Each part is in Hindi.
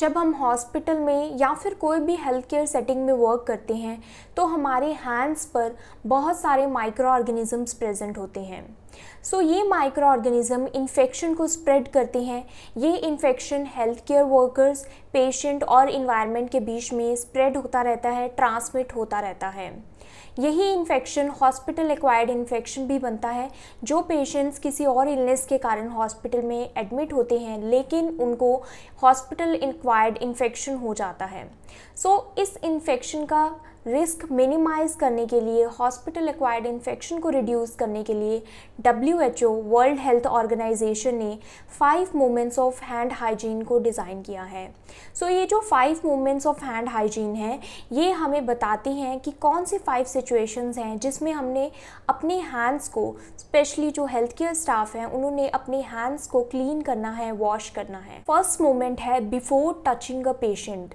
जब हम हॉस्पिटल में या फिर कोई भी हेल्थ केयर सेटिंग में वर्क करते हैं तो हमारे हैंड्स पर बहुत सारे माइक्रो ऑर्गेनिज़म्स प्रेजेंट होते हैं। ये माइक्रो ऑर्गेनिज़म इन्फेक्शन को स्प्रेड करते हैं। ये infection health care workers, patient और इन्वायरमेंट के बीच में स्प्रेड होता रहता है, ट्रांसमिट होता रहता है। यही इन्फेक्शन हॉस्पिटल एक्वायर्ड इन्फेक्शन भी बनता है, जो पेशेंट्स किसी और इलनेस के कारण हॉस्पिटल में एडमिट होते हैं लेकिन उनको हॉस्पिटल एक्वायर्ड इन्फेक्शन हो जाता है। इस इन्फेक्शन का रिस्क मिनिमाइज़ करने के लिए, हॉस्पिटल एक्वायर्ड इन्फेक्शन को रिड्यूस करने के लिए WHO वर्ल्ड हेल्थ ऑर्गेनाइजेशन ने 5 मोमेंट्स ऑफ हैंड हाइजीन को डिज़ाइन किया है। ये जो 5 मोमेंट्स ऑफ हैंड हाइजीन है, ये हमें बताती हैं कि कौन से 5 सिचुएशंस हैं जिसमें हमने अपने हैंड्स को, स्पेशली जो हेल्थ केयर स्टाफ हैं उन्होंने अपने हैंड्स को क्लीन करना है, वॉश करना है। फर्स्ट मोमेंट है बिफोर टचिंग अ पेशेंट।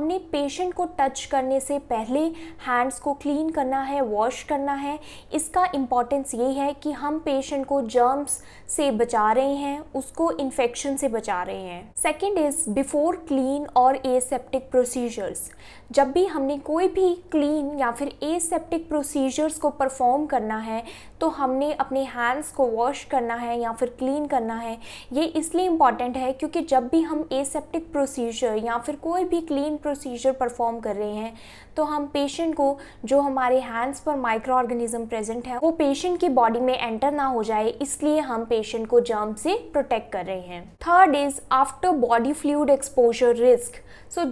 हमने पेशेंट को टच करने से पहले हैंड्स को क्लीन करना है, वॉश करना है। इसका इम्पॉर्टेंस ये है कि हम पेशेंट को जर्म्स से बचा रहे हैं, उसको इन्फेक्शन से बचा रहे हैं। सेकेंड इज बिफोर क्लीन और एसेप्टिक प्रोसीजर्स। जब भी हमने कोई भी क्लीन या फिर एसेप्टिक प्रोसीजर्स को परफॉर्म करना है तो हमने अपने हैंड्स को वॉश करना है या फिर क्लीन करना है। ये इसलिए इम्पॉर्टेंट है क्योंकि जब भी हम एसेप्टिक प्रोसीजर या फिर कोई भी क्लीन प्रोसीजर परफॉर्म कर रहे हैं तो हम पेशेंट को, जो हमारे हैंड्स पर माइक्रो ऑर्गेनिज्म प्रेजेंट है, वो पेशेंट की बॉडी में एंटर ना हो जाए, इसलिए हम पेशेंट को जर्म से प्रोटेक्ट कर रहे हैं। Third is after body fluid exposure risk.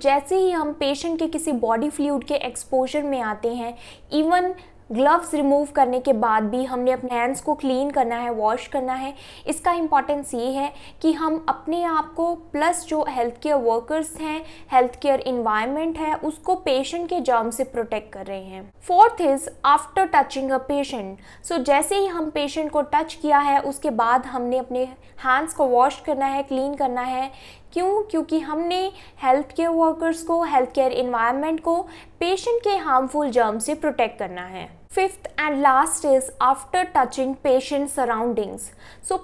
जैसे ही हम पेशेंट के किसी बॉडी फ्लूइड के एक्सपोजर में आते हैं, इवन ग्लव्स रिमूव करने के बाद भी हमने अपने हैंड्स को क्लीन करना है, वॉश करना है। इसका इम्पॉर्टेंस ये है कि हम अपने आप को प्लस जो हेल्थ केयर वर्कर्स हैं, हेल्थ केयर इन्वायरमेंट है, उसको पेशेंट के जर्म से प्रोटेक्ट कर रहे हैं। Fourth is after touching a patient. जैसे ही हम पेशेंट को टच किया है उसके बाद हमने अपने हैंड्स को वॉश करना है, क्लीन करना है। क्यों? क्योंकि हमने हेल्थ केयर वर्कर्स को, हेल्थ केयर इन्वायरमेंट को पेशेंट के हार्मफुल जर्म से प्रोटेक्ट करना है। Fifth and last is after touching patient surroundings.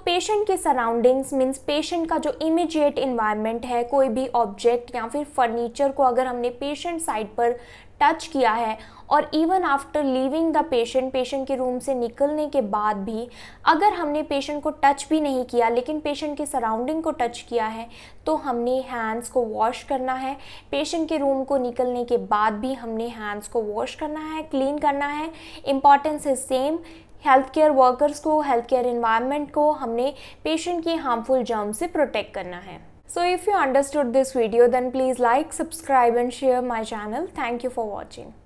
Patient के सराउंडिंग्स मीन्स पेशेंट का जो इमीडिएट इन्वायरमेंट है, कोई भी ऑब्जेक्ट या फिर फर्नीचर को अगर हमने पेशेंट साइड पर टच किया है और even after leaving the patient, patient के रूम से निकलने के बाद भी अगर हमने पेशेंट को टच भी नहीं किया लेकिन पेशेंट के सराउंडिंग को टच किया है तो हमने हैंड्स को वॉश करना है। पेशेंट के रूम को निकलने के बाद भी हमने हैंड्स को वॉश करना है, क्लीन करना है। Importance is same, health care workers को, हेल्थ केयर एनवायरनमेंट को हमने पेशेंट के हार्मफुल जर्म से प्रोटेक्ट करना है। So if you understood this video, then please like, subscribe and share my channel. Thank you for watching.